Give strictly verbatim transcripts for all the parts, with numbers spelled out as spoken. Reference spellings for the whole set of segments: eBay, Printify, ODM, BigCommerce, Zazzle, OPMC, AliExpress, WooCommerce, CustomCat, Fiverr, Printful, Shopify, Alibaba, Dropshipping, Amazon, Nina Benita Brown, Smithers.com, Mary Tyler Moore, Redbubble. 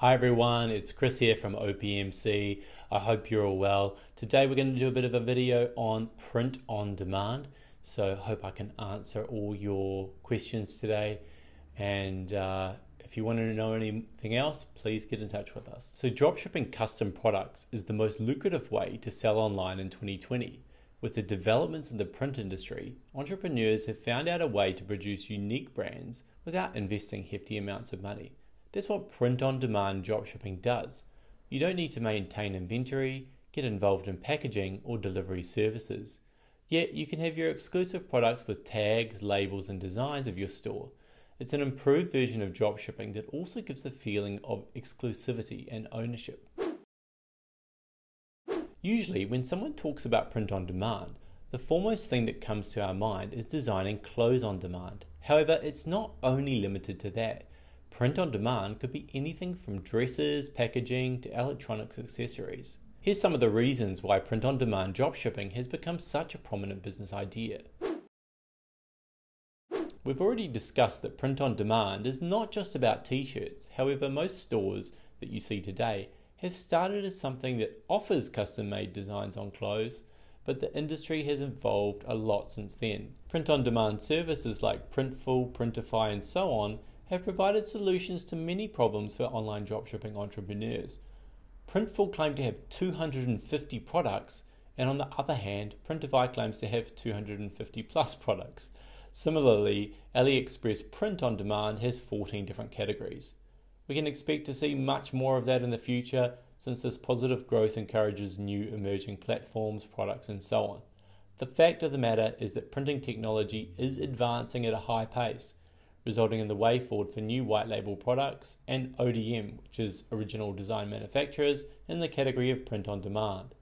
Hi everyone, it's Chris here from O P M C. I hope you're all well. Today we're going to do a bit of a video on print on demand. So I hope I can answer all your questions today. And uh, if you want to know anything else, please get in touch with us. So dropshipping custom products is the most lucrative way to sell online in twenty twenty. With the developments in the print industry, entrepreneurs have found out a way to produce unique brands without investing hefty amounts of money. That's what print-on-demand dropshipping does. You don't need to maintain inventory, get involved in packaging or delivery services. Yet you can have your exclusive products with tags, labels and designs of your store. It's an improved version of dropshipping that also gives the feeling of exclusivity and ownership. Usually when someone talks about print-on-demand, the foremost thing that comes to our mind is designing clothes on demand. However, it's not only limited to that. Print on demand could be anything from dresses, packaging, to electronics accessories. Here's some of the reasons why print on demand dropshipping has become such a prominent business idea. We've already discussed that print on demand is not just about t-shirts. However, most stores that you see today have started as something that offers custom-made designs on clothes, but the industry has evolved a lot since then. Print on demand services like Printful, Printify and so on have provided solutions to many problems for online dropshipping entrepreneurs. Printful claimed to have two hundred fifty products, and on the other hand, Printify claims to have two hundred fifty plus products. Similarly, AliExpress print on demand has fourteen different categories. We can expect to see much more of that in the future, since this positive growth encourages new emerging platforms, products, and so on. The fact of the matter is that printing technology is advancing at a high pace, resulting in the way forward for new white label products and O D M, which is original design manufacturers, in the category of print on demand.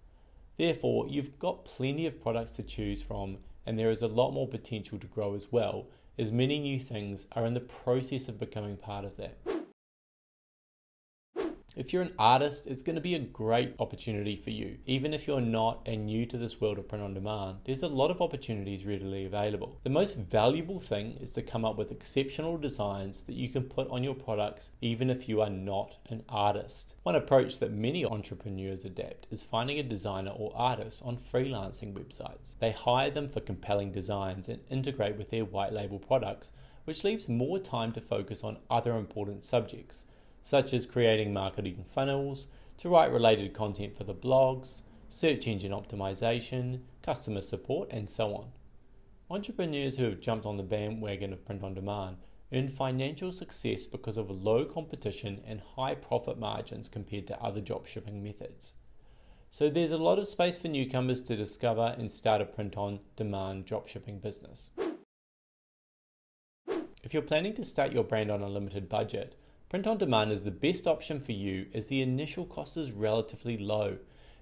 Therefore, you've got plenty of products to choose from, and there is a lot more potential to grow as well, as many new things are in the process of becoming part of that. If you're an artist, it's going to be a great opportunity for you. Even if you're not and new to this world of print on demand, there's a lot of opportunities readily available. The most valuable thing is to come up with exceptional designs that you can put on your products, even if you are not an artist. One approach that many entrepreneurs adapt is finding a designer or artist on freelancing websites. They hire them for compelling designs and integrate with their white label products, which leaves more time to focus on other important subjects, such as creating marketing funnels, to write related content for the blogs, search engine optimization, customer support, and so on. Entrepreneurs who have jumped on the bandwagon of print on demand earn financial success because of low competition and high profit margins compared to other dropshipping methods. So there's a lot of space for newcomers to discover and start a print on demand dropshipping business. If you're planning to start your brand on a limited budget, print on demand is the best option for you, as the initial cost is relatively low.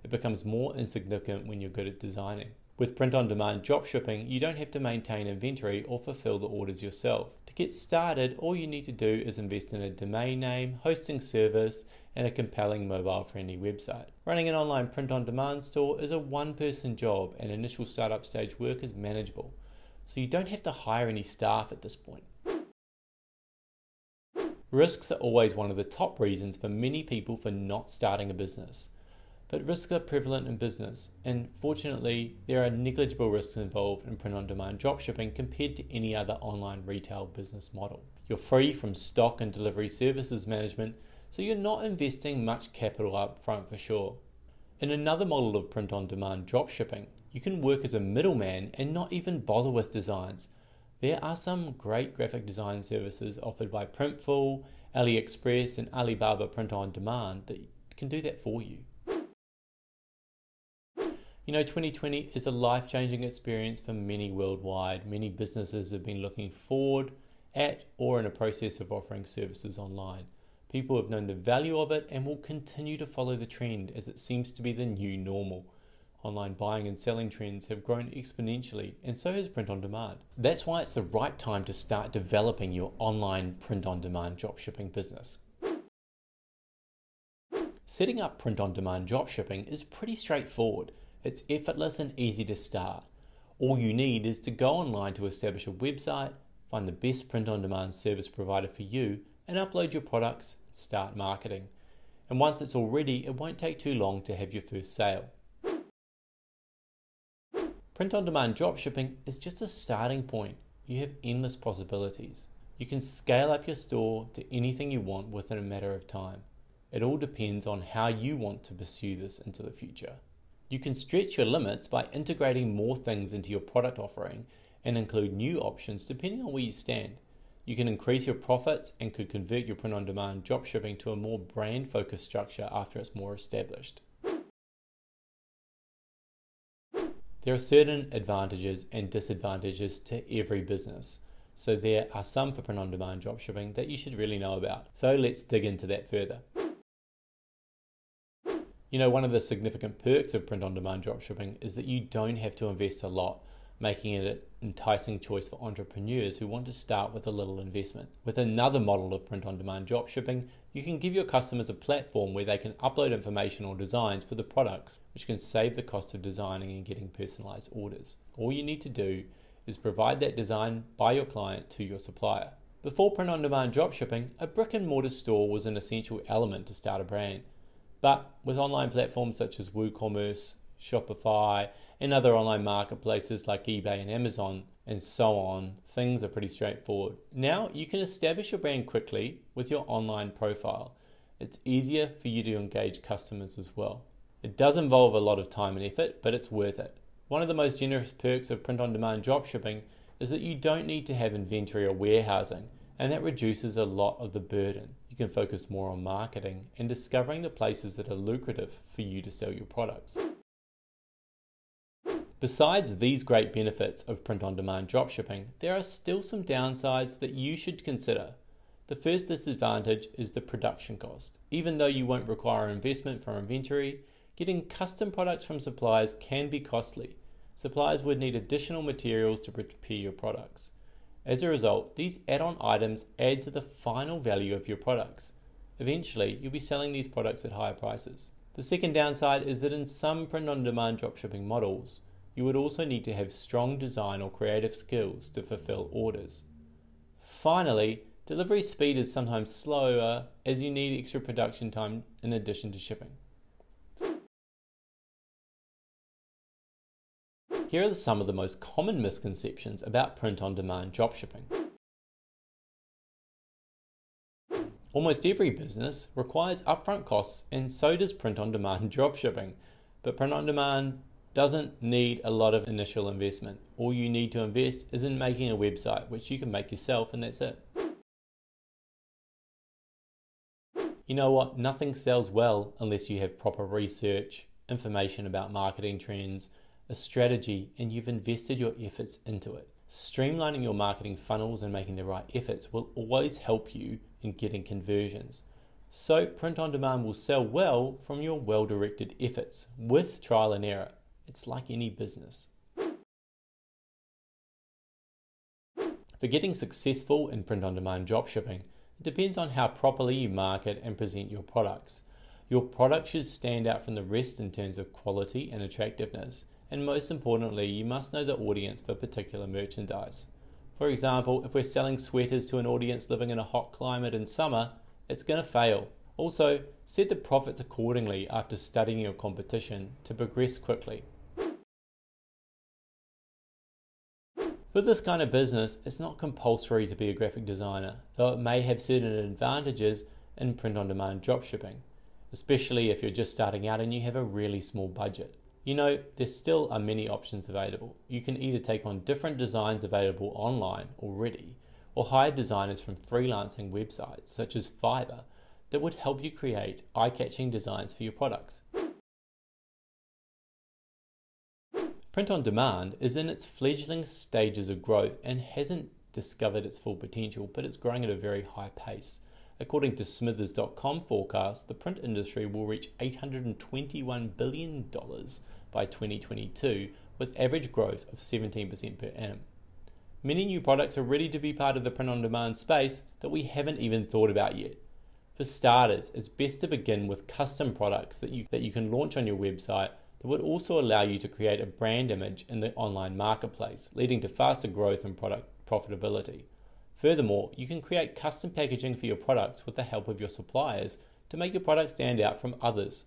It becomes more insignificant when you're good at designing. With print on demand dropshipping, you don't have to maintain inventory or fulfill the orders yourself. To get started, all you need to do is invest in a domain name, hosting service, and a compelling mobile-friendly website. Running an online print on demand store is a one-person job, and initial startup stage work is manageable. So you don't have to hire any staff at this point. Risks are always one of the top reasons for many people for not starting a business. But risks are prevalent in business, and fortunately, there are negligible risks involved in print-on-demand dropshipping compared to any other online retail business model. You're free from stock and delivery services management, so you're not investing much capital up front for sure. In another model of print-on-demand dropshipping, you can work as a middleman and not even bother with designs. There are some great graphic design services offered by Printful, AliExpress and Alibaba Print on Demand that can do that for you. You know, twenty twenty is a life-changing experience for many worldwide. Many businesses have been looking forward at or in a process of offering services online. People have known the value of it and will continue to follow the trend, as it seems to be the new normal. Online buying and selling trends have grown exponentially, and so has print on demand. That's why it's the right time to start developing your online print on demand dropshipping business. Setting up print on demand dropshipping is pretty straightforward. It's effortless and easy to start. All you need is to go online to establish a website, find the best print on demand service provider for you, and upload your products and start marketing. and once it's all ready, it won't take too long to have your first sale. Print-on-demand dropshipping is just a starting point. You have endless possibilities. You can scale up your store to anything you want within a matter of time. It all depends on how you want to pursue this into the future. You can stretch your limits by integrating more things into your product offering and include new options depending on where you stand. You can increase your profits and could convert your print-on-demand dropshipping to a more brand-focused structure after it's more established. There are certain advantages and disadvantages to every business, so there are some for print-on-demand dropshipping that you should really know about. So let's dig into that further. You know, one of the significant perks of print-on-demand dropshipping is that you don't have to invest a lot, making it an enticing choice for entrepreneurs who want to start with a little investment. With another model of print-on-demand dropshipping, you can give your customers a platform where they can upload information or designs for the products, which can save the cost of designing and getting personalized orders. All you need to do is provide that design by your client to your supplier. Before print-on-demand dropshipping, a brick-and-mortar store was an essential element to start a brand. But with online platforms such as WooCommerce, Shopify, and other online marketplaces like eBay and Amazon and so on, things are pretty straightforward. Now you can establish your brand quickly with your online profile. It's easier for you to engage customers as well. It does involve a lot of time and effort, but it's worth it. One of the most generous perks of print-on-demand dropshipping is that you don't need to have inventory or warehousing, and that reduces a lot of the burden. You can focus more on marketing and discovering the places that are lucrative for you to sell your products. Besides these great benefits of print-on-demand dropshipping, there are still some downsides that you should consider. The first disadvantage is the production cost. Even though you won't require investment for inventory, getting custom products from suppliers can be costly. Suppliers would need additional materials to prepare your products. As a result, these add-on items add to the final value of your products. Eventually, you'll be selling these products at higher prices. The second downside is that in some print-on-demand dropshipping models, you would also need to have strong design or creative skills to fulfill orders. Finally, delivery speed is sometimes slower as you need extra production time in addition to shipping. Here are some of the most common misconceptions about print-on-demand dropshipping. Almost every business requires upfront costs, and so does print-on-demand dropshipping, but print-on-demand doesn't need a lot of initial investment. All you need to invest is in making a website, which you can make yourself, and that's it. You know what? Nothing sells well unless you have proper research, information about marketing trends, a strategy, and you've invested your efforts into it. Streamlining your marketing funnels and making the right efforts will always help you in getting conversions. So print-on-demand will sell well from your well-directed efforts with trial and error. It's like any business. For getting successful in print-on-demand dropshipping, it depends on how properly you market and present your products. Your product should stand out from the rest in terms of quality and attractiveness, and most importantly, you must know the audience for particular merchandise. For example, if we're selling sweaters to an audience living in a hot climate in summer, it's going to fail. Also, set the profits accordingly after studying your competition to progress quickly. For this kind of business, it's not compulsory to be a graphic designer, though it may have certain advantages in print-on-demand dropshipping, especially if you're just starting out and you have a really small budget. You know, there still are many options available. You can either take on different designs available online already, or hire designers from freelancing websites such as Fiverr that would help you create eye-catching designs for your products. Print-on-demand is in its fledgling stages of growth and hasn't discovered its full potential, but it's growing at a very high pace. According to Smithers dot com forecast, the print industry will reach eight hundred twenty-one billion dollars by twenty twenty-two, with average growth of seventeen percent per annum. Many new products are ready to be part of the print-on-demand space that we haven't even thought about yet. For starters, it's best to begin with custom products that you, that you can launch on your website that would also allow you to create a brand image in the online marketplace, leading to faster growth and product profitability. Furthermore, you can create custom packaging for your products with the help of your suppliers to make your product stand out from others.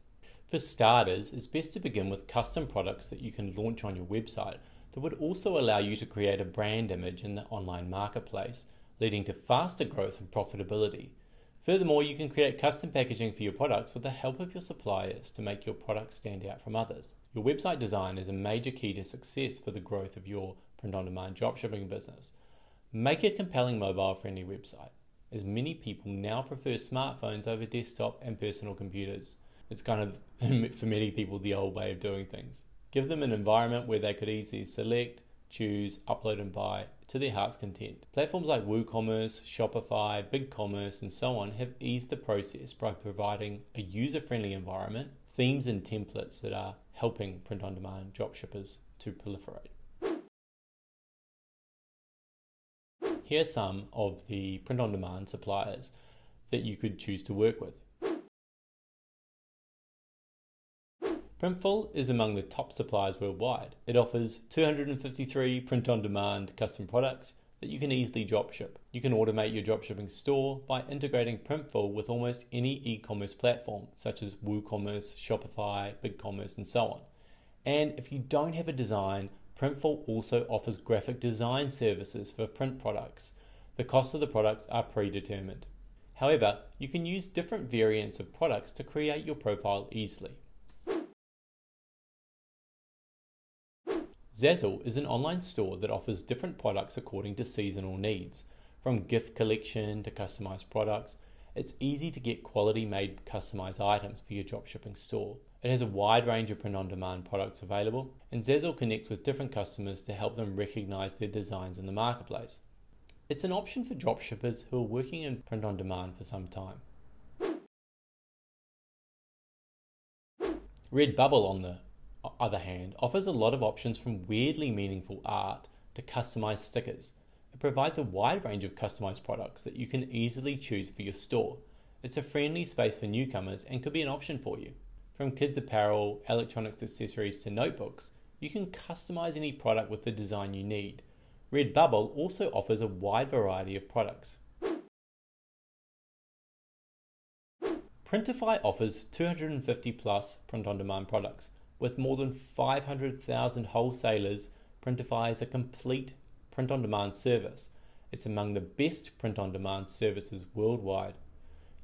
For starters, it's best to begin with custom products that you can launch on your website that would also allow you to create a brand image in the online marketplace, leading to faster growth and profitability. Furthermore, you can create custom packaging for your products with the help of your suppliers to make your products stand out from others. Your website design is a major key to success for the growth of your print-on-demand dropshipping business. Make a compelling mobile-friendly website, as many people now prefer smartphones over desktop and personal computers. It's kind of, for many people, the old way of doing things. Give them an environment where they could easily select, choose, upload and buy to their heart's content. Platforms like WooCommerce, Shopify, BigCommerce and so on have eased the process by providing a user-friendly environment, themes and templates that are helping print-on-demand dropshippers to proliferate. Here are some of the print-on-demand suppliers that you could choose to work with. Printful is among the top suppliers worldwide. It offers two hundred fifty-three print-on-demand custom products that you can easily dropship. You can automate your dropshipping store by integrating Printful with almost any e-commerce platform, such as WooCommerce, Shopify, BigCommerce, and so on. And if you don't have a design, Printful also offers graphic design services for print products. The cost of the products are predetermined. However, you can use different variants of products to create your profile easily. Zazzle is an online store that offers different products according to seasonal needs. From gift collection to customized products, it's easy to get quality made customized items for your dropshipping store. It has a wide range of print-on-demand products available, and Zazzle connects with different customers to help them recognize their designs in the marketplace. It's an option for dropshippers who are working in print-on-demand for some time. Redbubble, on the other hand, offers a lot of options from weirdly meaningful art to customized stickers. It provides a wide range of customized products that you can easily choose for your store. It's a friendly space for newcomers and could be an option for you. From kids apparel, electronics accessories to notebooks, you can customize any product with the design you need. Redbubble also offers a wide variety of products. Printify offers two hundred fifty plus print-on-demand products. With more than five hundred thousand wholesalers, Printify is a complete print-on-demand service. It's among the best print-on-demand services worldwide.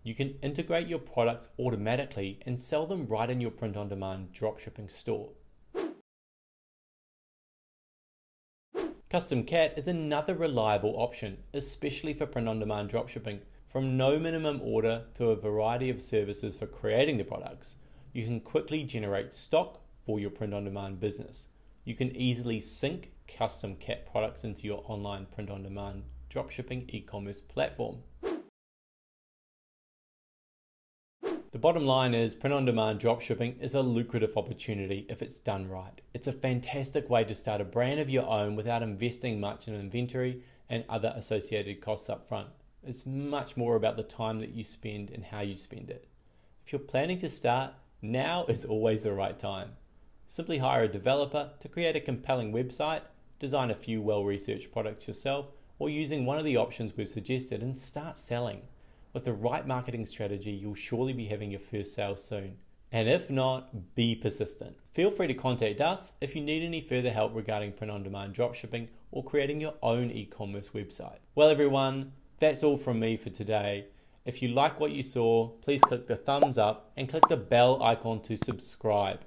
You can integrate your products automatically and sell them right in your print-on-demand dropshipping store. CustomCat is another reliable option, especially for print-on-demand dropshipping. From no minimum order to a variety of services for creating the products, you can quickly generate stock for your print-on-demand business. You can easily sync CustomCat products into your online print-on-demand dropshipping e-commerce platform. The bottom line is print-on-demand dropshipping is a lucrative opportunity if it's done right. It's a fantastic way to start a brand of your own without investing much in inventory and other associated costs up front. It's much more about the time that you spend and how you spend it. If you're planning to start, now is always the right time. Simply hire a developer to create a compelling website, design a few well-researched products yourself, or using one of the options we've suggested and start selling. With the right marketing strategy, you'll surely be having your first sale soon. And if not, be persistent. Feel free to contact us if you need any further help regarding print-on-demand dropshipping or creating your own e-commerce website. Well everyone, that's all from me for today. If you like what you saw, please click the thumbs up and click the bell icon to subscribe.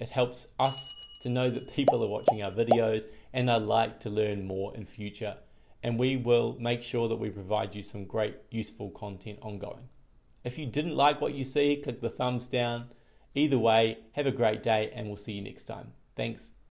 It helps us to know that people are watching our videos and they'd like to learn more in future. And we will make sure that we provide you some great, useful content ongoing. If you didn't like what you see, click the thumbs down. Either way, have a great day and we'll see you next time. Thanks.